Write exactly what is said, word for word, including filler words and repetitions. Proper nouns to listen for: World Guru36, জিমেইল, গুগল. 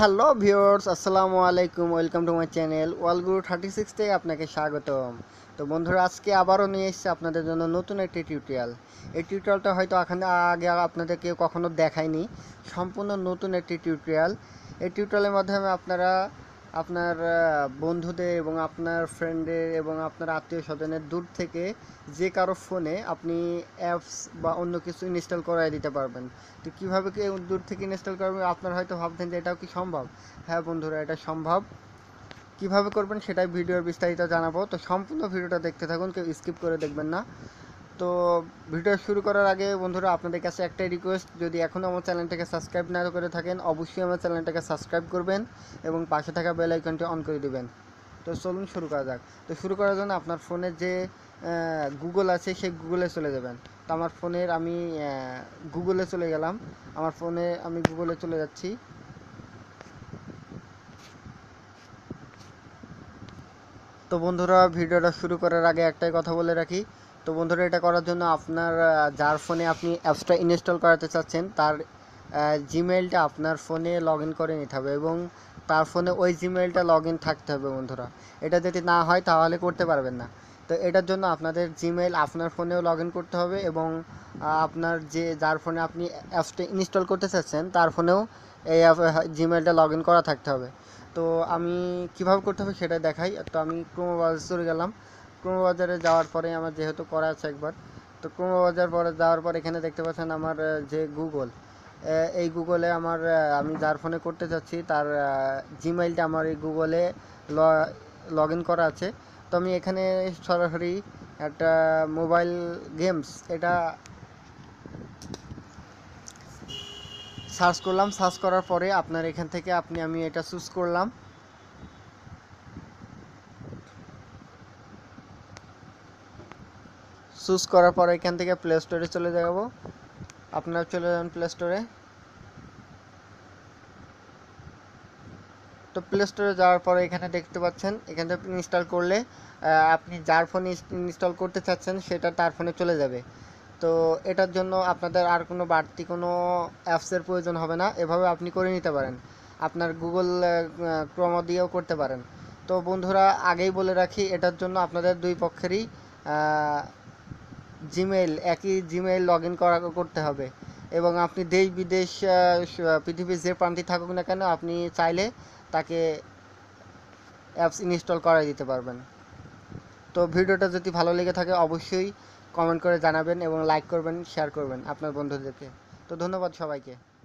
Hello viewers আসসালামু আলাইকুম welcome to my channel world Guru thirty six থেকে আপনাকে স্বাগতম। তো বন্ধুরা আজকে আবারও নিয়ে এসেছি আপনাদের জন্য নতুন একটি টিউটোরিয়াল। এই টিউটোরিয়ালটা হয়তো এখানে আগে আপনাদের কেউ কখনো দেখায়নি, সম্পূর্ণ নতুন একটি টিউটোরিয়াল। এই টিউটোরিয়ালের মাধ্যমে আপনারা আপনার বন্ধুদের এবং আপনার ফ্রেন্ডের এবং আপনার আত্মীয় স্বজনের দূর থেকে যে কারো ফোনে আপনি অ্যাপস বা অন্য কিছু ইনস্টল করাই দিতে পারবেন। তো কীভাবে কি দূর থেকে ইনস্টল করবেন, আপনারা হয়তো ভাবছেন যে এটাও কি সম্ভব। হ্যাঁ বন্ধুরা, এটা সম্ভব। কিভাবে করবেন সেটাই ভিডিওর বিস্তারিত জানাবো, তো সম্পূর্ণ ভিডিওটা দেখতে থাকুন, কেউ স্কিপ করে দেখবেন না। তো ভিডিও শুরু করার আগে বন্ধুরা আপনাদের কাছে একটাই রিকোয়েস্ট, যদি এখনও আমার চ্যানেলটাকে সাবস্ক্রাইব না করে থাকেন অবশ্যই আমার চ্যানেলটাকে সাবস্ক্রাইব করবেন এবং পাশে থাকা বেল আইকনটি অন করে দেবেন। তো চলুন শুরু করা যাক। তো শুরু করার জন্য আপনার ফোনের যে গুগল আছে সেই গুগলে চলে যাবেন। তো আমার ফোনের আমি গুগলে চলে গেলাম, আমার ফোনে আমি গুগলে চলে যাচ্ছি। তো বন্ধুরা ভিডিওটা শুরু করার আগে একটাই কথা বলে রাখি। তো বন্ধুরা এটা করার জন্য আপনার যার ফোনে আপনি অ্যাপসটা ইনস্টল করাতে চাচ্ছেন তার জিমেইলটা আপনার ফোনে লগ ইন করে নিতে হবে এবং তার ফোনে ওই জিমেইলটা লগ ইন থাকতে হবে। বন্ধুরা এটা যদি না হয় তাহলে করতে পারবেন না। তো এটার জন্য আপনাদের জিমেইল আপনার ফোনেও লগ ইন করতে হবে এবং আপনার যে যার ফোনে আপনি অ্যাপসটা ইনস্টল করতে চাচ্ছেন তার ফোনেও এই জিমেইলটা লগ ইন করা থাকতে হবে। তো আমি কীভাবে করতে হবে সেটা দেখাই। তো আমি ক্রোম ব্রাউজারে চলে গেলাম। ক্রোম ব্রাউজারে যাওয়ার পরে আমার যেহেতু করা আছে একবার, তো ক্রোম ব্রাউজার পরে যাওয়ার পর এখানে দেখতে পাচ্ছেন আমার যে গুগল, এই গুগলে আমার আমি যার ফোনে করতে চাচ্ছি তার জিমেইলটা আমার এই গুগলে লগ ইন করা আছে। তো আমি এখানে সরাসরি একটা মোবাইল গেমস এটা সার্চ করলাম। সার্চ করার পরে আপনার এখান থেকে আপনি আমি এটা চুজ করলাম। চুজ করার পরে এখান থেকে প্লে স্টোরে চলে যাব। আপনারা চলে যান প্লে স্টোরে। তো প্লে স্টোরে যাওয়ার পরে এখানে দেখতে পাচ্ছেন এখান থেকে ইনস্টল করলে আপনি যার ফোনে ইনস্টল করতে চাচ্ছেন সেটা তার ফোনে চলে যাবে। তো এটার জন্য আপনাদের আর কোনো বাড়তি কোনো অ্যাপসের প্রয়োজন হবে না, এভাবে আপনি করে নিতে পারেন, আপনার গুগল ক্রোম দিয়েও করতে পারেন। তো বন্ধুরা আগেই বলে রাখি এটার জন্য আপনাদের দুই পক্ষেরই জিমেইল একই জিমেইল লগ ইন করা করতে হবে এবং আপনি দেশ বিদেশ পৃথিবীর যে প্রান্তে থাকুক না কেন আপনি চাইলে তাকে অ্যাপস ইনস্টল করাই দিতে পারবেন। তো ভিডিওটা যদি ভালো লেগে থাকে অবশ্যই কমেন্ট করে জানাবেন এবং লাইক করবেন, শেয়ার করবেন আপনার বন্ধুদেরকে। তো ধন্যবাদ সবাইকে।